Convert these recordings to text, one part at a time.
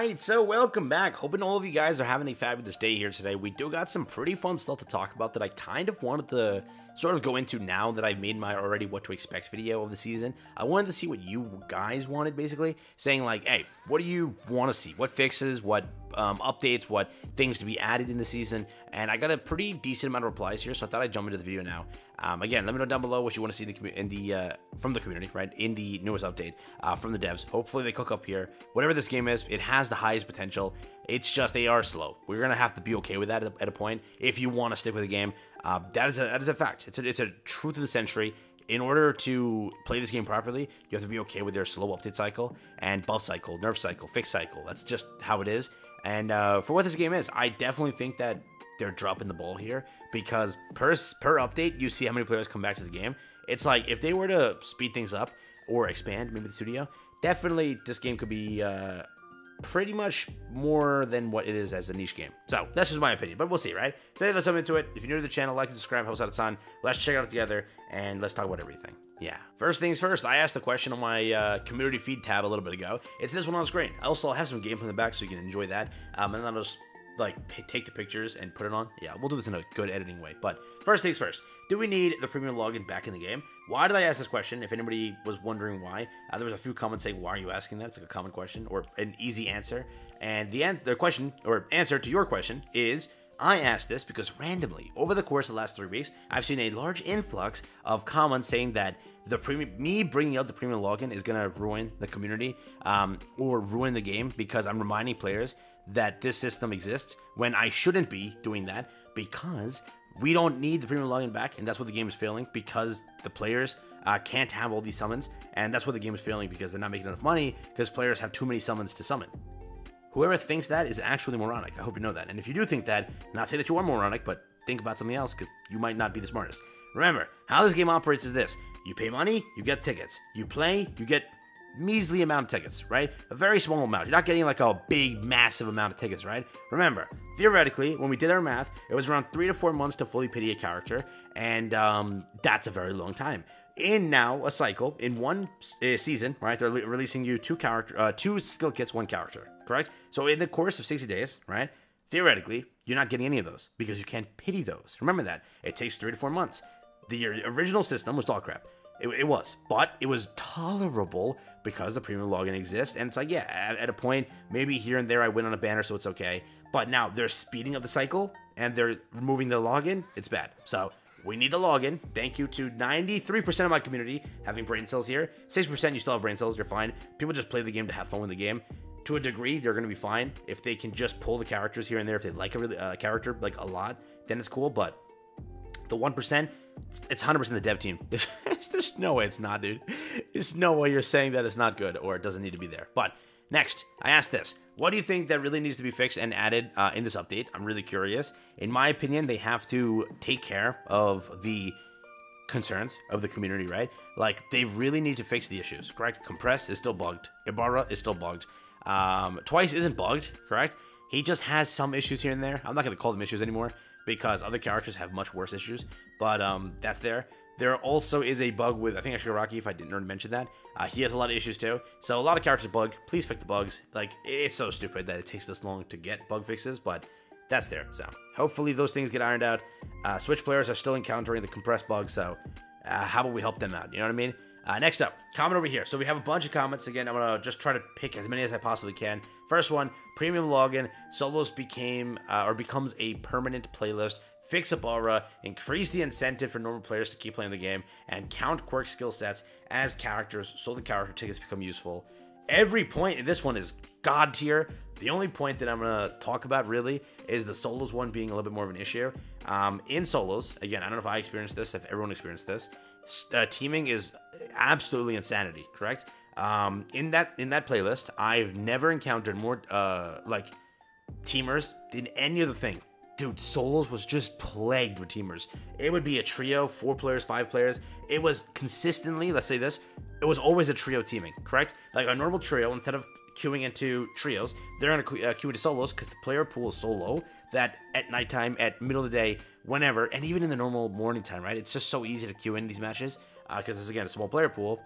Alright, so welcome back. Hoping all of you guys are having a fabulous day here today. We do got some pretty fun stuff to talk about that I kind of wanted to sort of go into now that I've made my already what to expect video of the season. I wanted to see what you guys wanted, basically, saying like, hey, what do you want to see? What fixes, what updates, what things to be added in the season? And I got a pretty decent amount of replies here, so I thought I'd jump into the video now. Again, let me know down below what you want to see from the community, right? In the newest update from the devs. Hopefully they cook up here. Whatever this game is, it has the highest potential. It's just they are slow. We're going to have to be okay with that at a point if you want to stick with the game. That is a fact. It's a truth of the century. In order to play this game properly, you have to be okay with their slow update cycle and buff cycle, nerf cycle, fix cycle. That's just how it is. And for what this game is, I definitely think that they're dropping the ball here, because per update, you see how many players come back to the game. It's like if they were to speed things up or expand, maybe the studio, definitely this game could be pretty much more than what it is as a niche game. So that's just my opinion, but we'll see, right? Today, let's jump into it. If you're new to the channel, like and subscribe, help us out a ton. Let's check it out together and let's talk about everything. Yeah. First things first, I asked the question on my community feed tab a little bit ago. It's this one on screen. Also, I have some gameplay in the back so you can enjoy that. And then I'll just take the pictures and put it on. Yeah, we'll do this in a good editing way. But first things first, do we need the premium login back in the game? Why did I ask this question? If anybody was wondering why, there was a few comments saying, why are you asking that? It's like a common question or an easy answer. And the question or answer to your question is, I asked this because randomly, over the course of the last 3 weeks, I've seen a large influx of comments saying that the me bringing out the premium login is going to ruin the community or ruin the game, because I'm reminding players that this system exists when I shouldn't be doing that, because we don't need the premium login back, and that's what the game is failing, because the players can't have all these summons, and that's what the game is failing, because they're not making enough money because players have too many summons to summon. Whoever thinks that is actually moronic. I hope you know that. And if you do think that, not say that you are moronic, but think about something else, because you might not be the smartest. Remember, how this game operates is this. You pay money, you get tickets. You play, you get measly amount of tickets, right? A very small amount. You're not getting like a big, massive amount of tickets, right? Remember, theoretically, when we did our math, it was around 3 to 4 months to fully pity a character, and that's a very long time. In now a cycle, in one season, right? They're releasing you two skill kits, one character, correct? So in the course of 60 days, right? Theoretically, you're not getting any of those because you can't pity those. Remember that. It takes 3 to 4 months. The original system was dog crap. It was, but it was tolerable because the premium login exists. And it's like, yeah, at a point, maybe here and there I win on a banner, so it's okay. But now they're speeding up the cycle and they're removing the login. It's bad. So we need the login. Thank you to 93% of my community having brain cells here. 6%, you still have brain cells. You're fine. People just play the game to have fun with the game. To a degree, they're going to be fine. If they can just pull the characters here and there, if they like a character like a lot, then it's cool. But the 1%, it's 100% the dev team. There's no way it's not, dude. There's no way you're saying that it's not good or it doesn't need to be there. But next, I asked this. What do you think that really needs to be fixed and added in this update? I'm really curious. In my opinion, they have to take care of the concerns of the community, right? Like, they really need to fix the issues, correct? Compress is still bugged. Ibarra is still bugged. Twice isn't bugged, correct? He just has some issues here and there. I'm not going to call them issues anymore, because other characters have much worse issues, but that's there. There also is a bug with, I think, Shigaraki, if I didn't already mention that. He has a lot of issues too. So a lot of characters bug. Please fix the bugs. Like, it's so stupid that it takes this long to get bug fixes, but that's there. So hopefully those things get ironed out. Switch players are still encountering the compressed bug, so how about we help them out? You know what I mean? Next up, comment over here. So we have a bunch of comments. Again, I'm going to just try to pick as many as I possibly can. First one, premium login, solos becomes a permanent playlist, fix Ibarra, increase the incentive for normal players to keep playing the game, and count quirk skill sets as characters so the character tickets become useful. Every point in this one is god tier. The only point that I'm going to talk about really is the solos one being a little bit more of an issue. In solos, again, I don't know if I experienced this, if everyone experienced this, teaming is absolutely insanity, correct? In that playlist, I've never encountered more teamers in any other thing. Dude, solos was just plagued with teamers. It would be a trio, 4 players, 5 players. It was consistently, let's say this, it was always a trio teaming, correct? Like a normal trio, instead of queuing into trios, they're going to queue into solos because the player pool is so low that at nighttime, at middle of the day, whenever, and even in the normal morning time, right? It's just so easy to queue in these matches because it's, again, a small player pool.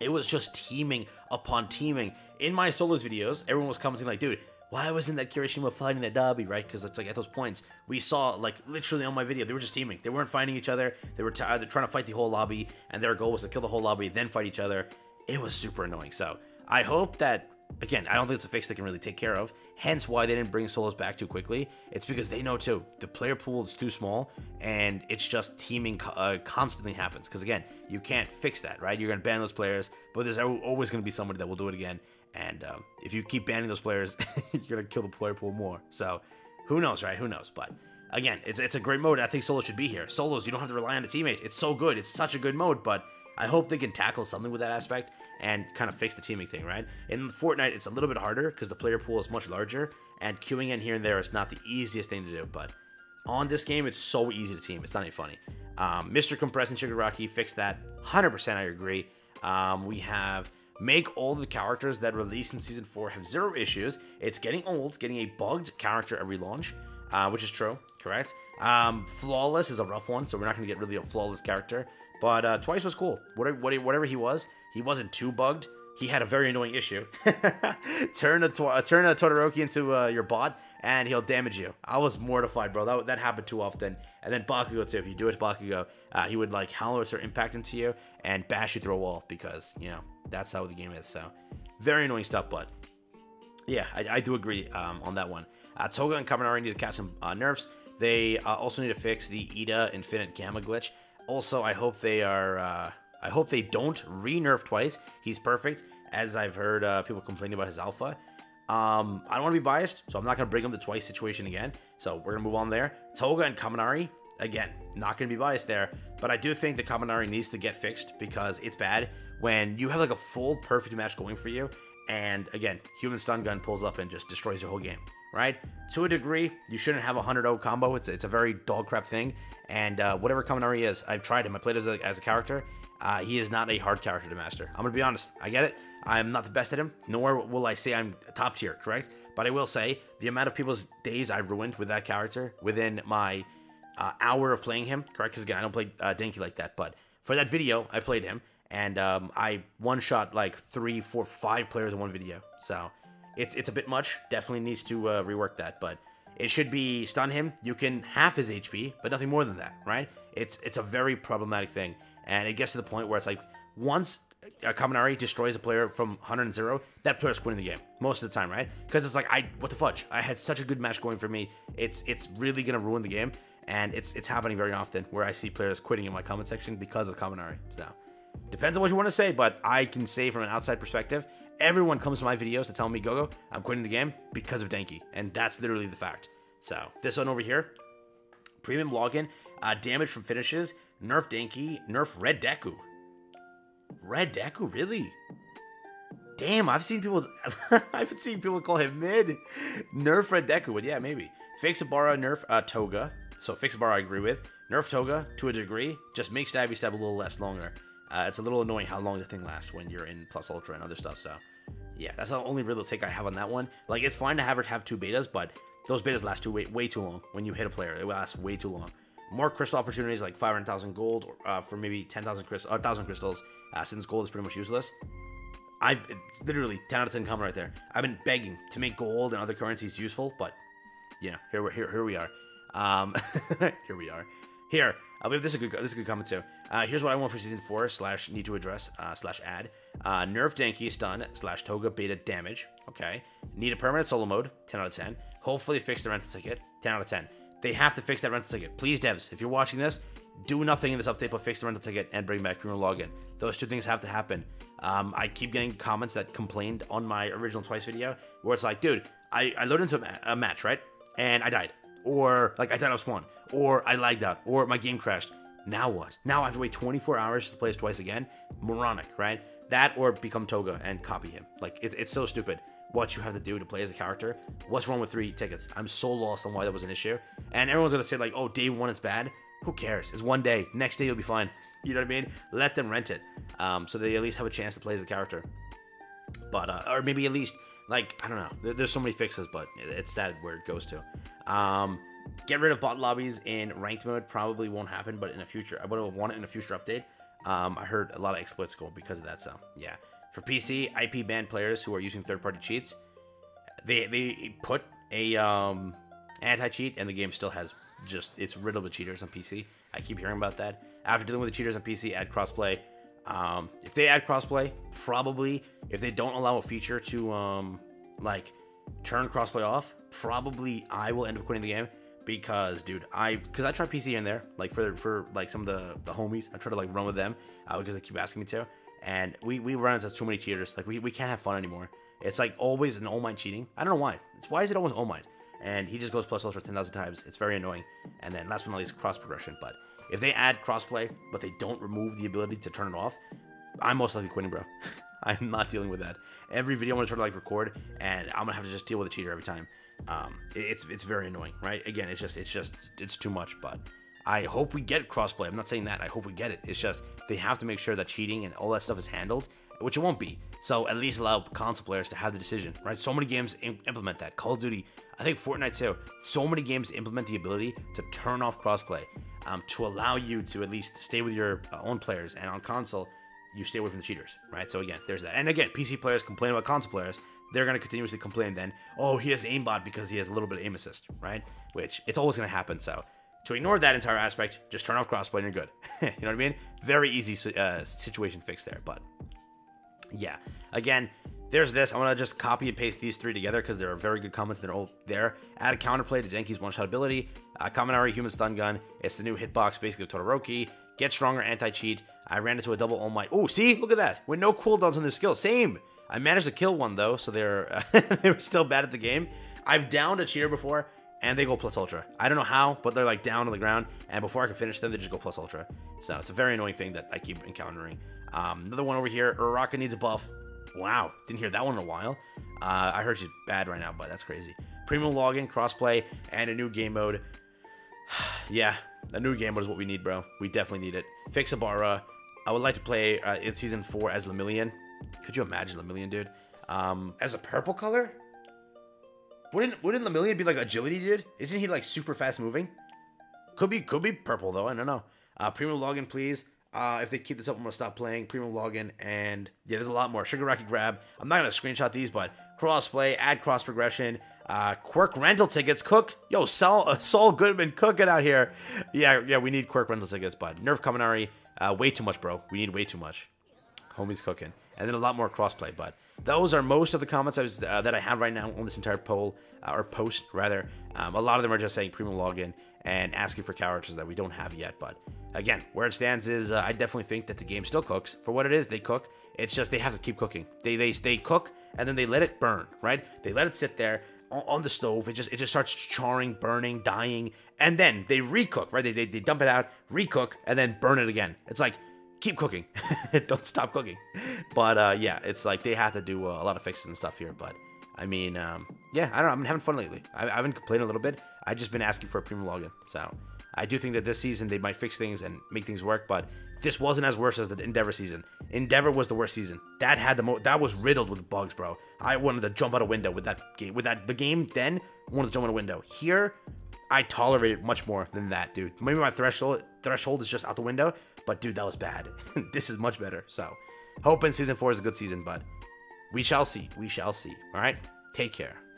It was just teaming upon teaming. In my solos videos, everyone was commenting like, dude, why wasn't that Kirishima fighting that Dabi, right? Because it's like at those points, we saw, like, literally on my video, they were just teaming. They weren't fighting each other. They were either trying to fight the whole lobby, and their goal was to kill the whole lobby, then fight each other. It was super annoying. So I hope that, again, I don't think it's a fix they can really take care of. Hence why they didn't bring solos back too quickly. It's because they know, too, the player pool is too small, and it's just teaming constantly happens. Because, again, you can't fix that, right? You're going to ban those players, but there's always going to be somebody that will do it again. And if you keep banning those players, you're going to kill the player pool more. So who knows, right? Who knows? But again, it's a great mode. I think solos should be here. Solos, you don't have to rely on a teammate. It's so good. It's such a good mode, but I hope they can tackle something with that aspect and kind of fix the teaming thing, right? In Fortnite, it's a little bit harder because the player pool is much larger, and queuing in here and there is not the easiest thing to do. But on this game, it's so easy to team. It's not even funny. Mr. Compress and Shigaraki fixed that. 100% I agree. We have... Make all the characters that released in Season 4 have zero issues. It's getting old, getting a bugged character every launch, which is true, correct? Flawless is a rough one, so we're not going to get really a flawless character. But Twice was cool. Whatever he wasn't too bugged. He had a very annoying issue. Turn a Todoroki into your bot, and he'll damage you. I was mortified, bro. That happened too often. And then Bakugou, too. If you do it to Bakugou, he would, like, Howlers or Impact into you and bash you through a wall because, you know, that's how the game is. So, very annoying stuff, but, yeah, I do agree on that one. Toga and Kaminari need to catch some nerfs. They also need to fix the Iida Infinite Gamma glitch. Also, I hope they are... I hope they don't re-nerf Twice. He's perfect, as I've heard people complaining about his alpha. I don't want to be biased, so I'm not going to bring him the Twice situation again. So we're going to move on there. Toga and Kaminari, again, not going to be biased there. But I do think that Kaminari needs to get fixed because it's bad when you have like a full perfect match going for you. And again, human stun gun pulls up and just destroys your whole game, right? To a degree, you shouldn't have a 100-0 combo. It's a very dog crap thing. And whatever Kaminari is, I've tried him. I played as a character. He is not a hard character to master. I'm going to be honest. I get it. I'm not the best at him, nor will I say I'm top tier, correct? But I will say the amount of people's days I ruined with that character within my hour of playing him, correct? Because, again, I don't play Denki like that. But for that video, I played him, and I one-shot, like, 3, 4, 5 players in one video. So it's a bit much. Definitely needs to rework that, but... It should be stun him. You can half his HP, but nothing more than that, right? It's a very problematic thing. And it gets to the point where it's like, once a Kaminari destroys a player from 100-0, that player's winning the game most of the time, right? Because it's like, what the fudge? I had such a good match going for me. It's really going to ruin the game. And it's happening very often where I see players quitting in my comment section because of Kaminari. So, depends on what you want to say, but I can say from an outside perspective, everyone comes to my videos to tell me, Gogo, I'm quitting the game because of Denki. And that's literally the fact. So, this one over here, premium login, damage from finishes, nerf Denki, nerf Red Deku. Red Deku, really? Damn, I've seen people, I've seen people call him mid. Nerf Red Deku, but yeah, maybe. Fix Ibarra, nerf Toga. So, fix Ibarra, I agree with. Nerf Toga, to a degree, just make Stabby Stab a little less longer. It's a little annoying how long the thing lasts when you're in Plus Ultra and other stuff, so yeah, that's the only real take I have on that one. Like, it's fine to have two betas, but those betas last way too long. When you hit a player, it lasts way too long. More crystal opportunities, like 500,000 gold or, for maybe 10,000 crystals, 1,000 crystals, since gold is pretty much useless. It's literally 10 out of 10 comment right there. I've been begging to make gold and other currencies useful, but you know, here we are. Here we are. Here, we have this is a good comment too. Here's what I want for Season 4 / need to address / add. Nerf Denki stun / Toga beta damage. Okay. Need a permanent solo mode. 10 out of 10. Hopefully fix the rental ticket. 10 out of 10. They have to fix that rental ticket. Please, devs, if you're watching this, do nothing in this update but fix the rental ticket and bring back premium login. Those two things have to happen. I keep getting comments that complained on my original Twice video where it's like, dude, I loaded into a match, right? And I died. Or, like, I died on spawn. Or I lagged out. Or my game crashed. Now what? Now I have to wait 24 hours to play this Twice again? Moronic, right? That or become Toga and copy him. Like, it's so stupid what you have to do to play as a character. What's wrong with 3 tickets? I'm so lost on why that was an issue. And everyone's going to say, like, oh, day 1 is bad. Who cares? It's one day. Next day, you'll be fine. You know what I mean? Let them rent it. So they at least have a chance to play as a character. But, or maybe at least... Like, I don't know. There's so many fixes, but it's sad where it goes to. Get rid of bot lobbies in ranked mode. Probably won't happen, but in the future. I would have wanted in a future update. I heard a lot of exploits go because of that, so yeah. For PC, IP banned players who are using third-party cheats. They put a anti-cheat, and the game still has just, it's riddled with cheaters on PC. I keep hearing about that. After dealing with the cheaters on PC, add crossplay. If they add crossplay, probably. If they don't allow a feature to like turn crossplay off, probably I will end up quitting the game. Because, dude, I try PC in there, like for like some of the homies, I try to like run with them because they keep asking me to, and we run into too many cheaters. Like we can't have fun anymore. It's like always an All Might cheating. I don't know why. It's why is it always All Might? And he just goes plus ultra 10,000 times. It's very annoying. And then last but not least, cross progression. But if they add crossplay, but they don't remove the ability to turn it off, I'm most likely quitting, bro. I'm not dealing with that. Every video I'm gonna try to like record, and I'm gonna have to just deal with a cheater every time. It's very annoying, right? Again, it's too much, but I hope we get crossplay. I'm not saying that. I hope we get it. It's just they have to make sure that cheating and all that stuff is handled, which it won't be. So at least allow console players to have the decision, right? So many games implement that. Call of Duty, I think Fortnite too. So many games implement the ability to turn off crossplay, to allow you to at least stay with your own players, and on console, you stay away from the cheaters, right? So again, there's that. And again, PC players complain about console players. They're going to continuously complain then, oh, he has aimbot because he has a little bit of aim assist, right? Which, it's always going to happen, so to ignore that entire aspect, just turn off crossplay and you're good. You know what I mean? Very easy situation fix there, but yeah. Again, there's this. I'm going to just copy and paste these three together because there are very good comments that are all there. Add a counterplay to Denki's one-shot ability. Kaminari, human stun gun. It's the new hitbox, basically, of Todoroki. Get stronger, anti-cheat. I ran into a double All Might. Oh, see? Look at that. With no cooldowns on their skill. Same. I managed to kill one, though, so they were still bad at the game. I've downed a cheater before, and they go plus ultra. I don't know how, but they're, like, down on the ground, and before I can finish them, they just go plus ultra. So it's a very annoying thing that I keep encountering. Another one over here, Uraka needs a buff. Wow, didn't hear that one in a while. I heard she's bad right now, but that's crazy. Premium login, crossplay, and a new game mode. Yeah, a new game mode is what we need, bro. We definitely need it. Fix Ibarra. I would like to play in Season 4 as Lemillion. Could you imagine Lemillion, dude? As a purple color? Wouldn't Lemillion be like agility, dude? Isn't he like super fast moving? Could be purple though. I don't know. Premium login, please. If they keep this up, I'm gonna stop playing. Premium login, and yeah, there's a lot more. Shigaraki grab. I'm not gonna screenshot these, but crossplay, add cross progression, quirk rental tickets. Cook, yo, Saul Goodman, cook it out here. Yeah, we need quirk rental tickets, but nerf Kaminari, way too much, bro. We need way too much. Homie's cooking. And then a lot more crossplay, but those are most of the comments that I have right now on this entire poll, or post, rather. A lot of them are just saying premium login and asking for characters that we don't have yet, but again, where it stands is I definitely think that the game still cooks. For what it is, they cook. It's just they have to keep cooking. They cook, and then they let it burn, right? They let it sit there on the stove. It just starts charring, burning, dying, and then they recook, right? They dump it out, recook, and then burn it again. It's like, keep cooking. Don't stop cooking. But yeah, it's like they have to do a lot of fixes and stuff here. But I mean, yeah, I don't know. I've been having fun lately. I've been complaining a little bit. I've just been asking for a premium login. So I do think that this season they might fix things and make things work. But this wasn't as worse as the Endeavor season. Endeavor was the worst season. That had the that was riddled with bugs, bro. I wanted to jump out a window with that game. Wanted to jump out a window. Here, I tolerate it much more than that, dude. Maybe my threshold is just out the window. But, dude, that was bad. This is much better. So, hoping Season 4 is a good season, bud. We shall see. We shall see. All right? Take care.